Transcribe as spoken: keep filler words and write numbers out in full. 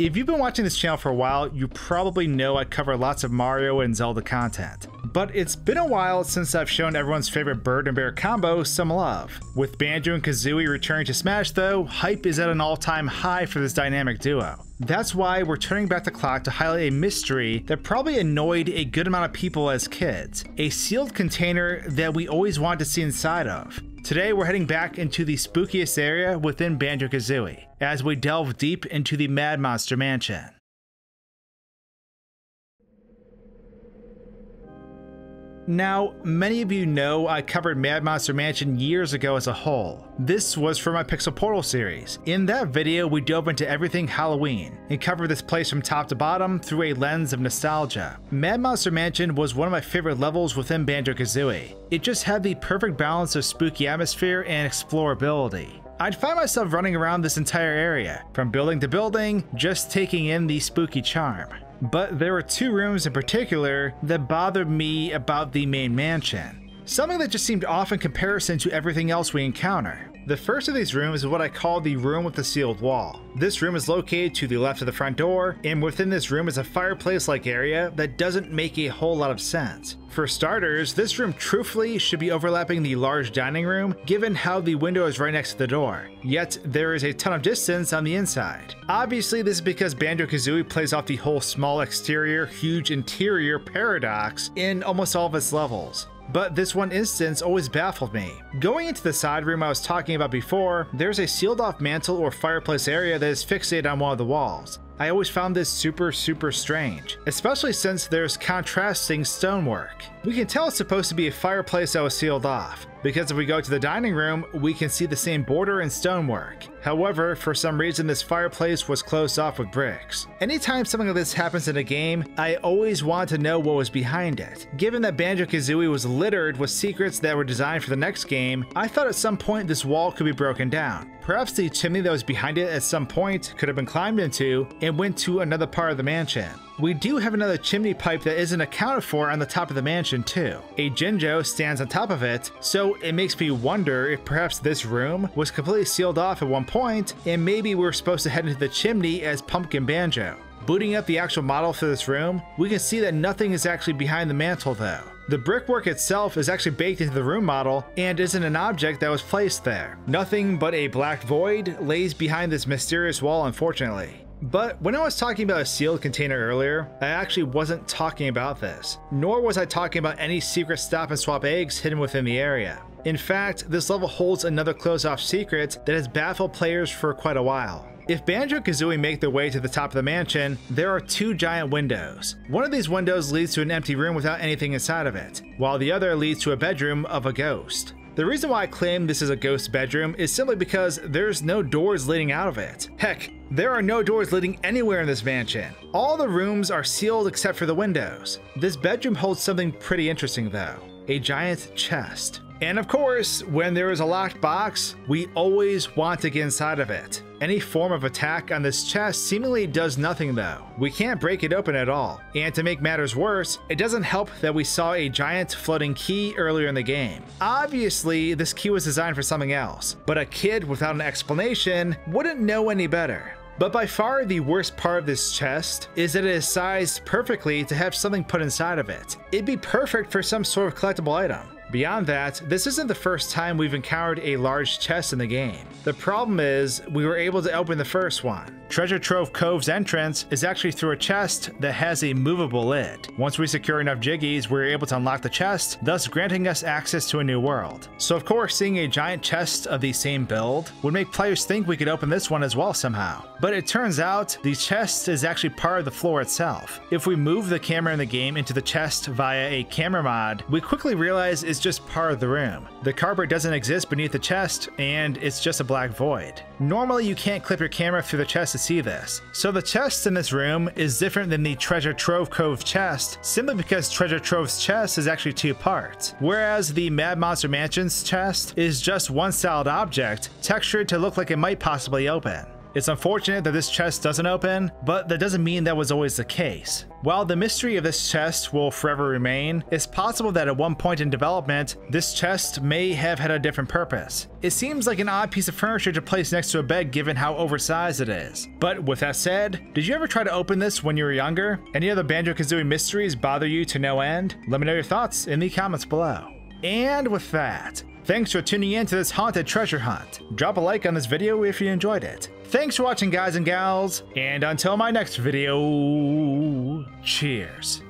If you've been watching this channel for a while, you probably know I cover lots of Mario and Zelda content. But it's been a while since I've shown everyone's favorite bird and bear combo some love. With Banjo and Kazooie returning to Smash though, hype is at an all-time high for this dynamic duo. That's why we're turning back the clock to highlight a mystery that probably annoyed a good amount of people as kids. A sealed container that we always wanted to see inside of. Today we're heading back into the spookiest area within Banjo-Kazooie, as we delve deep into the Mad Monster Mansion. Now, many of you know I covered Mad Monster Mansion years ago as a whole. This was for my Pixel Portal series. In that video, we dove into everything Halloween and covered this place from top to bottom through a lens of nostalgia. Mad Monster Mansion was one of my favorite levels within Banjo-Kazooie. It just had the perfect balance of spooky atmosphere and explorability. I'd find myself running around this entire area, from building to building, just taking in the spooky charm. But there were two rooms in particular that bothered me about the main mansion. Something that just seemed off in comparison to everything else we encounter. The first of these rooms is what I call the room with the sealed wall. This room is located to the left of the front door, and within this room is a fireplace-like area that doesn't make a whole lot of sense. For starters, this room truthfully should be overlapping the large dining room, given how the window is right next to the door, yet there is a ton of distance on the inside. Obviously, this is because Banjo-Kazooie plays off the whole small exterior, huge interior paradox in almost all of its levels. But this one instance always baffled me. Going into the side room I was talking about before, there's a sealed off mantle or fireplace area that is fixated on one of the walls. I always found this super super strange, especially since there's contrasting stonework. We can tell it's supposed to be a fireplace that was sealed off, because if we go to the dining room, we can see the same border and stonework. However, for some reason this fireplace was closed off with bricks. Anytime something like this happens in a game, I always want to know what was behind it. Given that Banjo-Kazooie was littered with secrets that were designed for the next game, I thought at some point this wall could be broken down. Perhaps the chimney that was behind it at some point could have been climbed into and went to another part of the mansion. We do have another chimney pipe that isn't accounted for on the top of the mansion too. A Jinjo stands on top of it, so it makes me wonder if perhaps this room was completely sealed off at one point and maybe we were supposed to head into the chimney as Pumpkin Banjo. Booting up the actual model for this room, we can see that nothing is actually behind the mantle though. The brickwork itself is actually baked into the room model and isn't an object that was placed there. Nothing but a black void lays behind this mysterious wall, unfortunately. But when I was talking about a sealed container earlier, I actually wasn't talking about this, nor was I talking about any secret stop and swap eggs hidden within the area. In fact, this level holds another closed off secret that has baffled players for quite a while. If Banjo-Kazooie make their way to the top of the mansion, there are two giant windows. One of these windows leads to an empty room without anything inside of it, while the other leads to a bedroom of a ghost. The reason why I claim this is a ghost bedroom is simply because there's no doors leading out of it. Heck, there are no doors leading anywhere in this mansion. All the rooms are sealed except for the windows. This bedroom holds something pretty interesting though, a giant chest. And of course, when there is a locked box, we always want to get inside of it. Any form of attack on this chest seemingly does nothing though. We can't break it open at all. And to make matters worse, it doesn't help that we saw a giant floating key earlier in the game. Obviously, this key was designed for something else, but a kid without an explanation wouldn't know any better. But by far the worst part of this chest is that it is sized perfectly to have something put inside of it. It'd be perfect for some sort of collectible item. Beyond that, this isn't the first time we've encountered a large chest in the game. The problem is, we were able to open the first one. Treasure Trove Cove's entrance is actually through a chest that has a movable lid. Once we secure enough jiggies, we're able to unlock the chest, thus granting us access to a new world. So of course, seeing a giant chest of the same build would make players think we could open this one as well somehow. But it turns out, the chest is actually part of the floor itself. If we move the camera in the game into the chest via a camera mod, we quickly realize it's just part of the room. The carpet doesn't exist beneath the chest, and it's just a black void. Normally you can't clip your camera through the chest to see this, so the chest in this room is different than the Treasure Trove Cove chest, simply because Treasure Trove's chest is actually two parts, whereas the Mad Monster Mansion's chest is just one solid object, textured to look like it might possibly open. It's unfortunate that this chest doesn't open, but that doesn't mean that was always the case. While the mystery of this chest will forever remain, it's possible that at one point in development, this chest may have had a different purpose. It seems like an odd piece of furniture to place next to a bed given how oversized it is. But with that said, did you ever try to open this when you were younger? Any other Banjo-Kazooie mysteries bother you to no end? Let me know your thoughts in the comments below. And with that, thanks for tuning in to this haunted treasure hunt. Drop a like on this video if you enjoyed it. Thanks for watching, guys and gals, and until my next video, cheers.